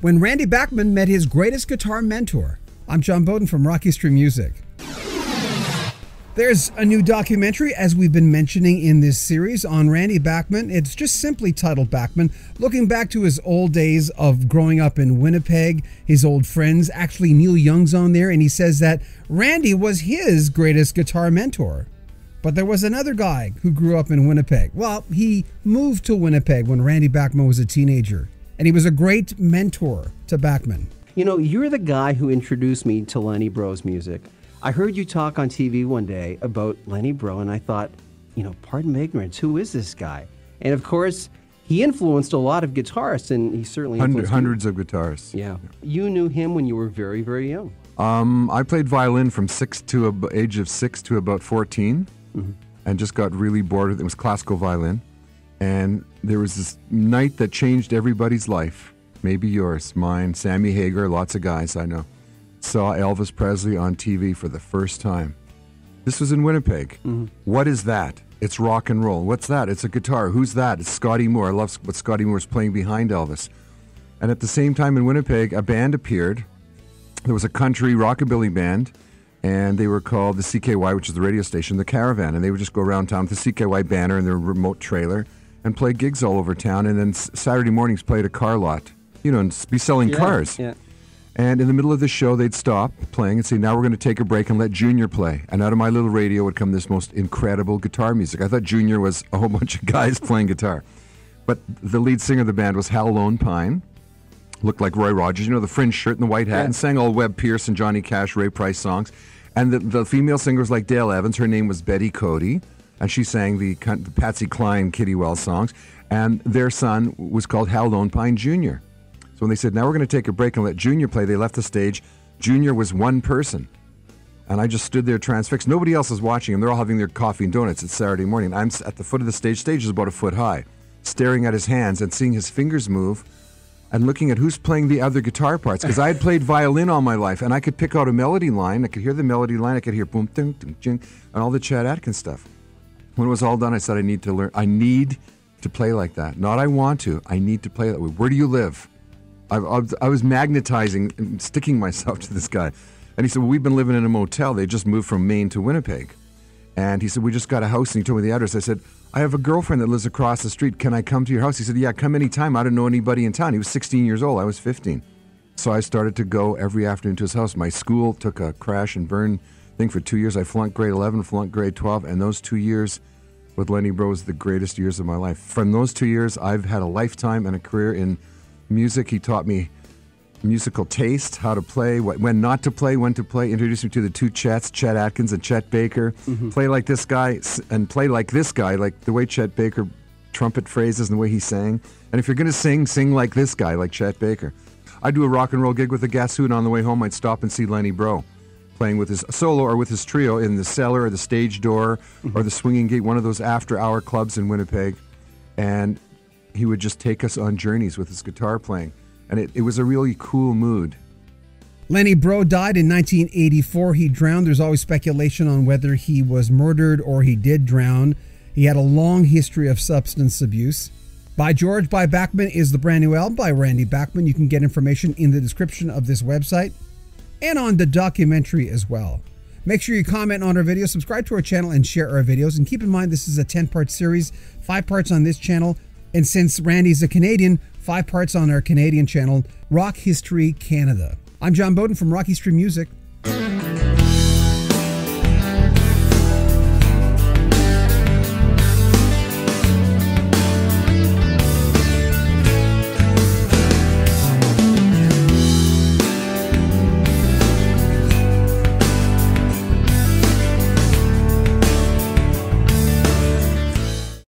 When Randy Bachman met his greatest guitar mentor. I'm John Beaudin from Rocky Street Music. There's a new documentary, as we've been mentioning in this series, on Randy Bachman. It's just simply titled Bachman, looking back to his old days of growing up in Winnipeg, his old friends. Actually, Neil Young's on there, and he says that Randy was his greatest guitar mentor. But there was another guy who grew up in Winnipeg. Well, he moved to Winnipeg when Randy Bachman was a teenager, and he was a great mentor to Bachman. You know, you're the guy who introduced me to Lenny Breau's music. I heard you talk on TV one day about Lenny Breau, and I thought, you know, pardon my ignorance, who is this guy? And of course, he influenced a lot of guitarists, and he certainly influenced hundreds of guitarists. Yeah. You knew him when you were very, very young. I played violin from age of six to about 14, mm-hmm. and just got really bored with it. It was classical violin, and there was this night that changed everybody's life. Maybe yours, mine, Sammy Hager, lots of guys I know. Saw Elvis Presley on TV for the first time. This was in Winnipeg. Mm-hmm. What is that? It's rock and roll. What's that? It's a guitar. Who's that? It's Scotty Moore. I love what Scotty Moore's playing behind Elvis. And at the same time in Winnipeg, a band appeared. There was a country rockabilly band, and they were called the CKY, which is the radio station, the Caravan. And they would just go around town with the CKY banner in their remote trailer and play gigs all over town. And then Saturday mornings played a car lot, you know, and be selling cars. Yeah. And in the middle of the show, they'd stop playing and say, now we're going to take a break and let Junior play. And out of my little radio would come this most incredible guitar music. I thought Junior was a whole bunch of guys playing guitar. But the lead singer of the band was Hal Lone Pine. Looked like Roy Rogers, you know, the fringe shirt and the white hat. Yeah. And sang all Webb Pierce and Johnny Cash, Ray Price songs. And the female singer was like Dale Evans. Her name was Betty Cody. And she sang the Patsy Cline, Kitty Wells songs. And their son was called Hal Lone Pine Jr. So when they said, now we're going to take a break and let Junior play, they left the stage. Junior was one person. And I just stood there transfixed. Nobody else is watching him. They're all having their coffee and donuts. It's Saturday morning. I'm at the foot of the stage. Stage is about a foot high. Staring at his hands and seeing his fingers move and looking at who's playing the other guitar parts. Because I had played violin all my life, and I could pick out a melody line. I could hear the melody line. I could hear boom, ding, ding, ding, and all the Chad Atkins stuff. When it was all done, I said, I need to learn. I need to play like that. Not I want to. I need to play that way. Where do you live? I was magnetizing and sticking myself to this guy. And he said, well, we've been living in a motel. They just moved from Maine to Winnipeg. And he said, we just got a house. And he told me the address. I said, I have a girlfriend that lives across the street. Can I come to your house? He said, yeah, come anytime. I don't know anybody in town. He was 16 years old. I was 15. So I started to go every afternoon to his house. My school took a crash and burn thing for 2 years. I flunked grade 11, flunked grade 12. And those 2 years with Lenny Breau was the greatest years of my life. From those 2 years, I've had a lifetime and a career in music. He taught me musical taste, how to play, when not to play, when to play, introduced me to the two Chets, Chet Atkins and Chet Baker. Mm-hmm. Play like this guy and play like this guy, like the way Chet Baker trumpet phrases and the way he sang. And if you're going to sing, sing like this guy, like Chet Baker. I'd do a rock and roll gig with the Guess Who, and on the way home I'd stop and see Lenny Breau playing with his solo or with his trio in the cellar or the stage door mm-hmm. or the swinging gate, one of those after-hour clubs in Winnipeg. And he would just take us on journeys with his guitar playing. And it was a really cool mood. Lenny Breau died in 1984. He drowned. There's always speculation on whether he was murdered or he did drown. He had a long history of substance abuse. By George by Bachman is the brand new album by Randy Bachman. You can get information in the description of this website and on the documentary as well. Make sure you comment on our video, subscribe to our channel, and share our videos. And keep in mind, this is a 10-part series, 5 parts on this channel. And since Randy's a Canadian, 5 parts on our Canadian channel, Rock History Canada. I'm John Beaudin from Rock History Music.